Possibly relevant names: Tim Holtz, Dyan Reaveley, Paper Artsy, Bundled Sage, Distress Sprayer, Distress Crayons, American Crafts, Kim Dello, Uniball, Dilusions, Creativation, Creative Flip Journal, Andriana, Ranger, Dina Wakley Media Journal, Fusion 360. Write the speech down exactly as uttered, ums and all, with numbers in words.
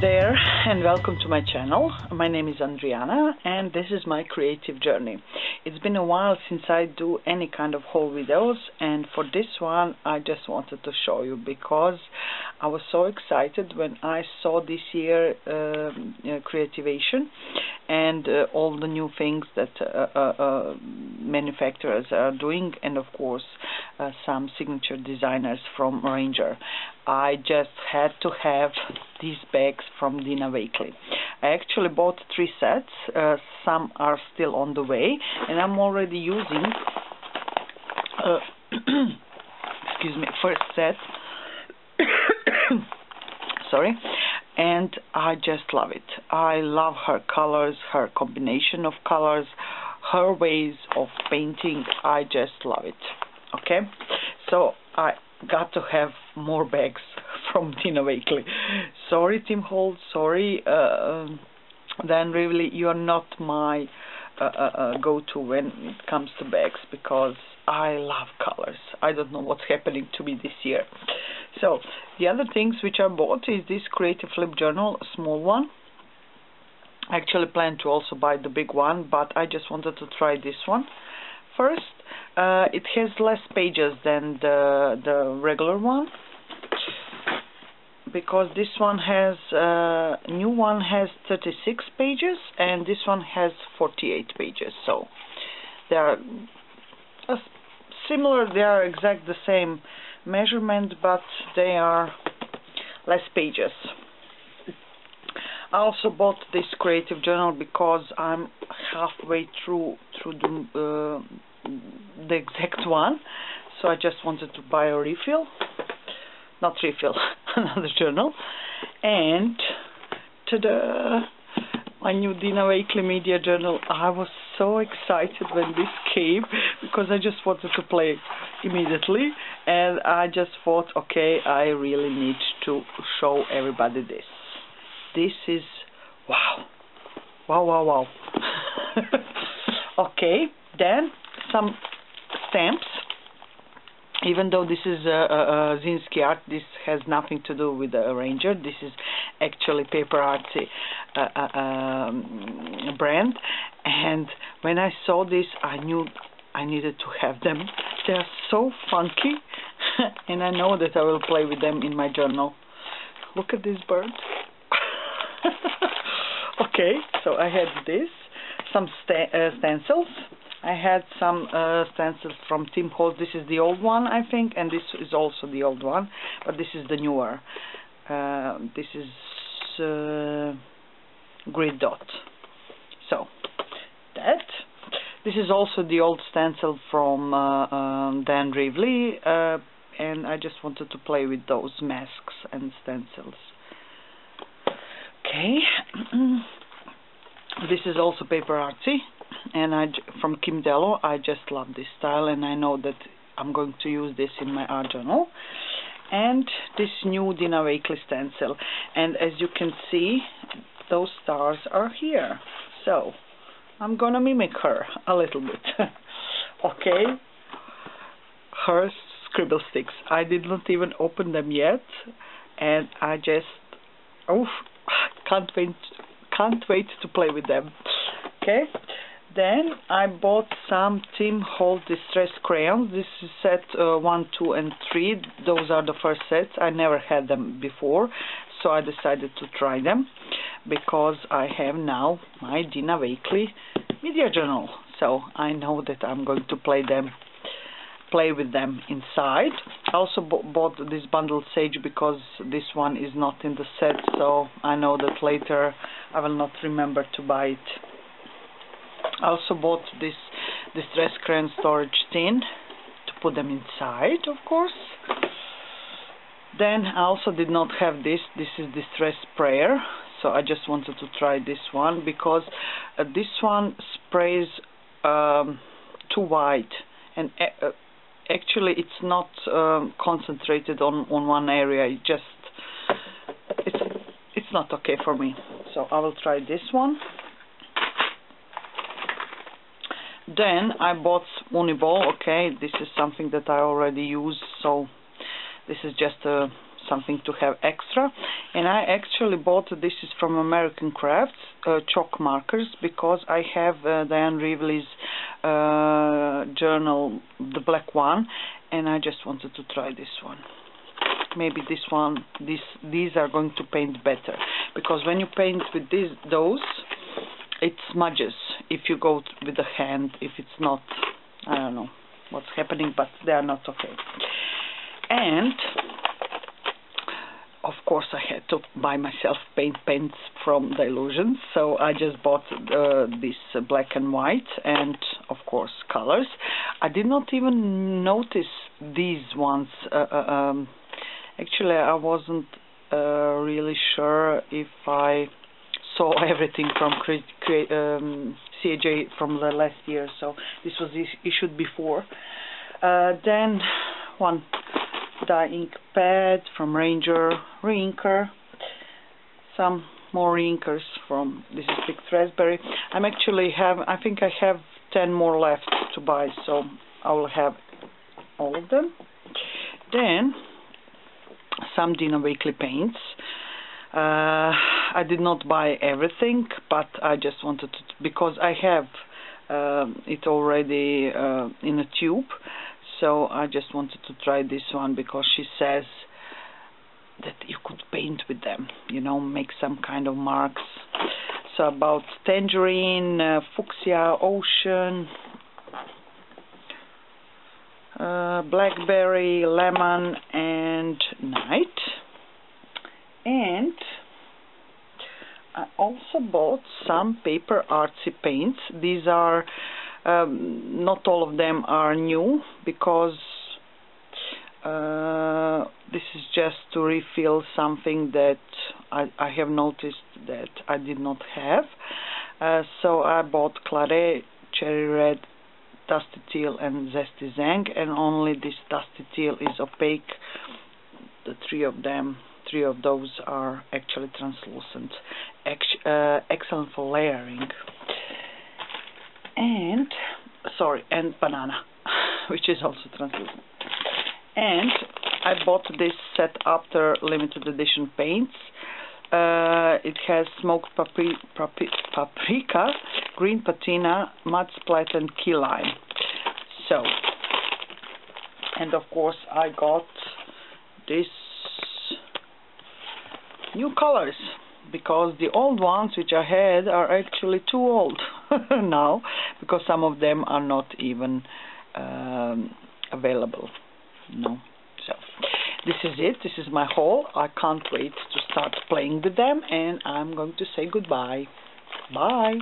there and welcome to my channel. My name is Andriana and this is my creative journey. It's been a while since I do any kind of haul videos, and for this one I just wanted to show you because I was so excited when I saw this year uh, Creativation and uh, all the new things that uh, uh, uh, manufacturers are doing, and of course uh, some signature designers from Ranger. I just had to have these bags from Dina Wakley. I actually bought three sets, uh, some are still on the way, and I'm already using uh, excuse me, first set. Sorry. And I just love it. I love her colors, her combination of colors, her ways of painting. I just love it. Okay, so I got to have more bags from Dina Wakley. Sorry, Tim Holtz. Sorry, uh, Dyan Reaveley. You are not my uh, uh, go-to when it comes to bags because I love colors. I don't know what's happening to me this year. So the other things which I bought is this Creative Flip Journal, a small one. I actually planned to also buy the big one, but I just wanted to try this one first. Uh, it has less pages than the the regular one because this one has uh, new one has thirty-six pages and this one has forty-eight pages. So they are uh, similar. They are exact the same measurement, but they are less pages. I also bought this creative journal because I'm halfway through through the, uh, the exact one, so I just wanted to buy a refill, not refill, another journal, and ta-da, my new Dina Wakley Media Journal. I was so excited when this came because I just wanted to play immediately, and I just thought, okay, I really need to show everybody this. This is wow, wow, wow, wow. Okay, then some stamps. Even though this is uh, uh, Zinsky art, this has nothing to do with the Ranger. This is actually Paper Artsy uh, uh, um, brand. And when I saw this, I knew I needed to have them. They are so funky, and I know that I will play with them in my journal. Look at this bird. Okay, so I had this, some st uh, stencils. I had some uh, stencils from Tim Holtz. This is the old one, I think, and this is also the old one, but this is the newer. Uh, this is uh, grid dot. So that. This is also the old stencil from uh, um, Dyan Reaveley, uh, and I just wanted to play with those masks and stencils. Okay, this is also Paper Artsy, and I, from Kim Dello. I just love this style, and I know that I'm going to use this in my art journal. And this new Dina Wakley stencil, and as you can see, those stars are here. So I'm gonna mimic her a little bit. Okay, her scribble sticks. I did not even open them yet, and I just oh. Can't wait, can't wait to play with them. Okay, then I bought some Tim Holtz Distress Crayons. This is set uh, one, two, and three. Those are the first sets. I never had them before, so I decided to try them because I have now my Dina Wakley Media Journal. So I know that I'm going to play them, play with them inside. I also bought this Bundled Sage because this one is not in the set, so I know that later I will not remember to buy it. I also bought this Distress Crayon storage tin to put them inside, of course. Then I also did not have this. This is Distress Sprayer, so I just wanted to try this one because uh, this one sprays um, too wide, and uh, actually it's not um, concentrated on, on one area. It just it's it's not okay for me. So I will try this one. Then I bought Uniball. Okay, this is something that I already use, so this is just a something to have extra. And I actually bought, this is from American Crafts, uh, chalk markers, because I have uh, Dyan Reaveley's uh, journal, the black one, and I just wanted to try this one. Maybe this one, this, these are going to paint better, because when you paint with these, those, it smudges if you go with the hand, if it's not, I don't know what's happening, but they are not okay. And of course I had to buy myself paint pens from Dilusions, so I just bought uh, this uh, black and white, and of course colors. I did not even notice these ones. Uh, uh, um, actually I wasn't uh, really sure if I saw everything from cre cre um, C A J from the last year, so this was is issued before. Uh, then one dye ink pad from Ranger, reinker, some more reinkers from, this is Picked Raspberry. I'm actually have, I think I have ten more left to buy, so I will have all of them. Then some Dina Wakley paints. Uh, I did not buy everything, but I just wanted to, because I have um, it already uh, in a tube, so I just wanted to try this one, because she says that you could paint with them, you know, make some kind of marks. So about tangerine, uh, fuchsia, ocean, uh, blackberry, lemon, and night. And I also bought some Paper Artsy paints. These are, um, not all of them are new, because uh, this is just to refill something that I, I have noticed that I did not have. Uh, so I bought Claret, Cherry Red, Dusty Teal, and Zesty Zang, and only this Dusty Teal is opaque. The three of them. Three of those are actually translucent, Ex uh, excellent for layering. And sorry, and banana, which is also translucent. And I bought this set after limited edition paints. Uh, it has smoked papri papri paprika, green patina, mud splat, and key lime. So, and of course I got this. New colors, because the old ones which I had are actually too old now, because some of them are not even um, available. No, so this is it. This is my haul. I can't wait to start playing with them, and I'm going to say goodbye. Bye.